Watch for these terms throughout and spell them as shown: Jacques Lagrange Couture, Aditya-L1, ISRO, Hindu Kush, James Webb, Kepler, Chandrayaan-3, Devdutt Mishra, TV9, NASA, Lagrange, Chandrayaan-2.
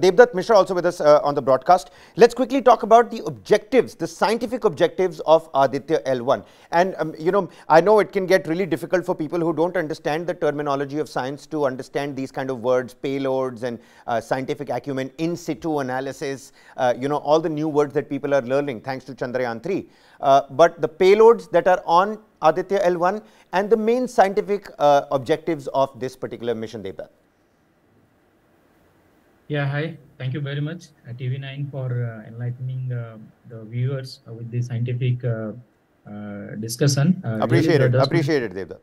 Devdutt Mishra also with us on the broadcast. Let's quickly talk about the objectives, the scientific objectives of Aditya-L1. And you know, I know it can get really difficult for people who don't understand the terminology of science to understand these kind of words, payloads and scientific acumen, in situ analysis, you know, all the new words that people are learning thanks to Chandrayaan-3. But the payloads that are on Aditya-L1 and the main scientific objectives of this particular mission, Devdutt. Yeah, hi. Thank you very much, TV9, for enlightening the viewers with the scientific discussion. Appreciate it, Devdutt.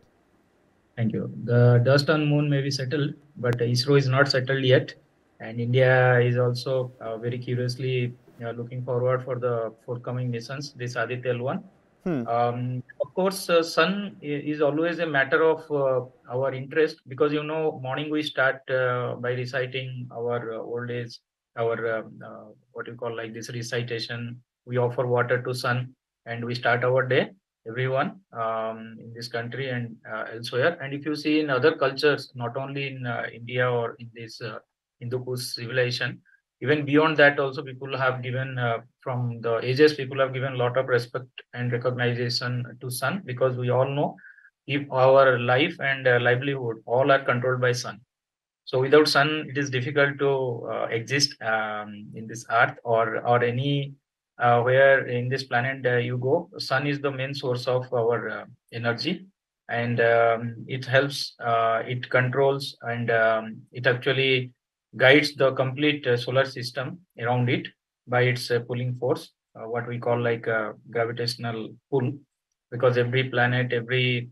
Thank you. The dust on moon may be settled, but ISRO is not settled yet. And India is also very curiously looking forward for the forthcoming missions, this Aditya-L1. Of course, sun is always a matter of our interest, because you know, morning we start by reciting our old age, our what you call like this recitation. We offer water to sun and we start our day, everyone in this country and elsewhere. And if you see in other cultures, not only in India or in this Hindu Kush civilization, even beyond that also people have given, from the ages, people have given a lot of respect and recognition to sun, because we all know if our life and livelihood all are controlled by sun. So without sun, it is difficult to exist in this earth or any where in this planet you go. Sun is the main source of our energy, and it helps, it controls, and it actually guides the complete solar system around it by its pulling force, what we call like a gravitational pull, because every planet, every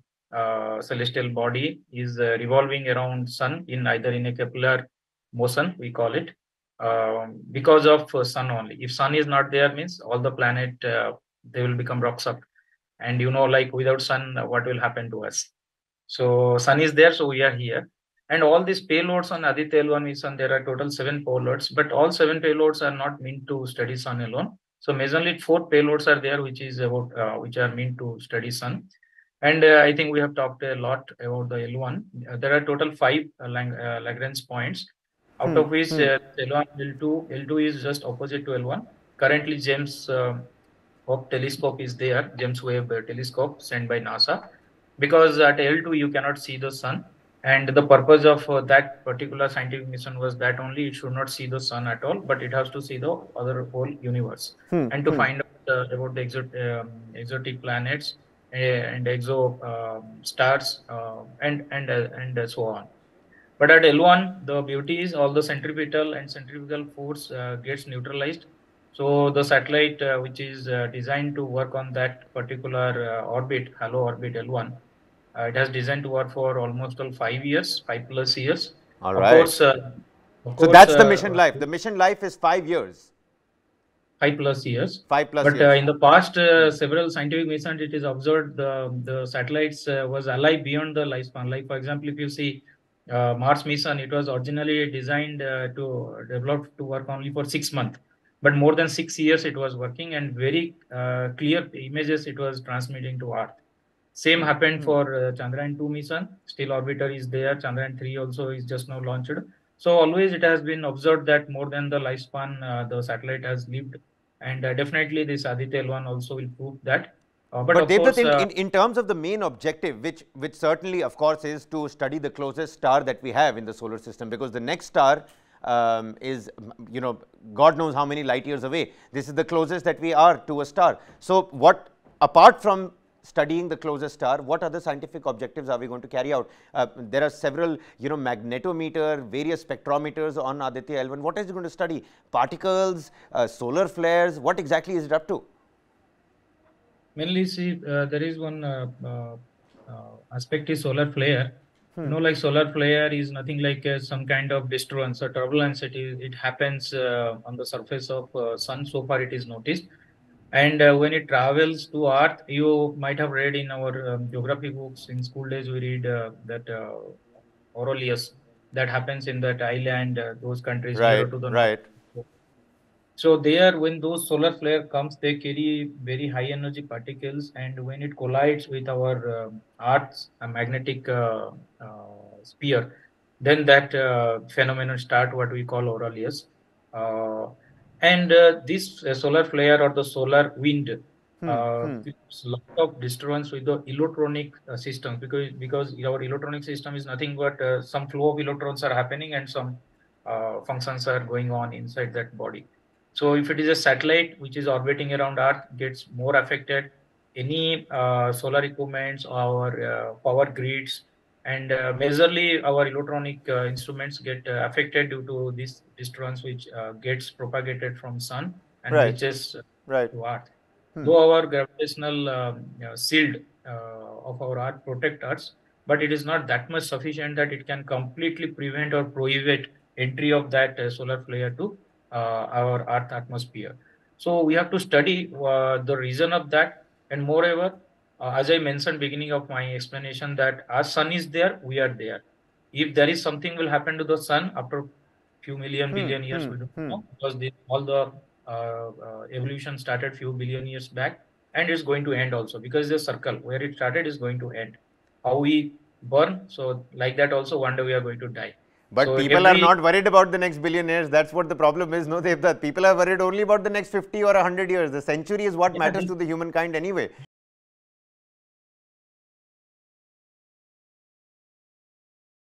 celestial body is revolving around sun in either in a Kepler motion, we call it, because of sun only. If sun is not there, means all the planet, they will become rocks up. And you know, like without sun, what will happen to us? So sun is there, so we are here. And all these payloads on Aditya-L1 mission, there are total 7 payloads, but all 7 payloads are not meant to study sun alone. So majorly 4 payloads are there, which is about which are meant to study sun. And I think we have talked a lot about the L1. There are total 5 Lagrange points, out of which L2 is just opposite to L1. Currently, James Webb telescope is there, James Webb telescope sent by NASA, because at L2 you cannot see the sun. And the purpose of that particular scientific mission was that only it should not see the sun at all, but it has to see the other whole universe. And to find out about the exotic planets and exo stars and so on. But at L1, the beauty is all the centrifugal force gets neutralized. So the satellite which is designed to work on that particular orbit, halo orbit L1, it has designed to work for almost all 5 plus years. All right. Of course, that's the mission life. The mission life is 5 years. 5 plus years. 5 plus years. But in the past, several scientific missions, it is observed the satellites was alive beyond the lifespan. Like, for example, if you see Mars mission, it was originally designed to develop to work only for 6 months. But more than 6 years, it was working, and very clear images it was transmitting to Earth. Same happened for Chandrayaan-2 mission. Still orbiter is there. Chandrayaan-3 also is just now launched. So always it has been observed that more than the lifespan the satellite has lived, and definitely this Aditya-L1 also will prove that. But Devdutt, in terms of the main objective, which certainly of course is to study the closest star that we have in the solar system, because the next star is, you know, God knows how many light years away. This is the closest that we are to a star. So what, apart from studying the closest star, what other scientific objectives are we going to carry out? There are several, you know, magnetometer, various spectrometers on Aditya-L1. What is it going to study? Particles, solar flares? What exactly is it up to? Mainly, see, there is one aspect is solar flare. You know, like solar flare is nothing like some kind of disturbance or turbulence. It happens on the surface of sun. So far, it is noticed. And when it travels to Earth, you might have read in our geography books, in school days we read that Orolius, that happens in that island, those countries. Right, to the right. North. So there, when those solar flare comes, they carry very high energy particles, and when it collides with our Earth's magnetic sphere, then that phenomenon starts, what we call Orolius. And this solar flare or the solar wind gives lot of disturbance with the electronic system, because our electronic system is nothing but some flow of electrons are happening and some functions are going on inside that body. So if it is a satellite which is orbiting around Earth, gets more affected. Any solar equipments, our power grids, and majorly our electronic instruments get affected due to this disturbance which gets propagated from sun and reaches to Earth. Though our gravitational shield of our Earth protect us, but it is not that much sufficient that it can completely prevent or prohibit entry of that solar flare to our Earth atmosphere. So we have to study the reason of that, and moreover, as I mentioned beginning of my explanation, that our sun is there, we are there. If there is something will happen to the sun after few million billion years, we don't know, because all the evolution started few billion years back, and it's going to end also, because the circle where it started is going to end. How we burn, so like that also one day we are going to die. But so people are not worried about the next billion years. That's what the problem is, no Devdutt? People are worried only about the next 50 or 100 years. The century is what matters to the humankind anyway.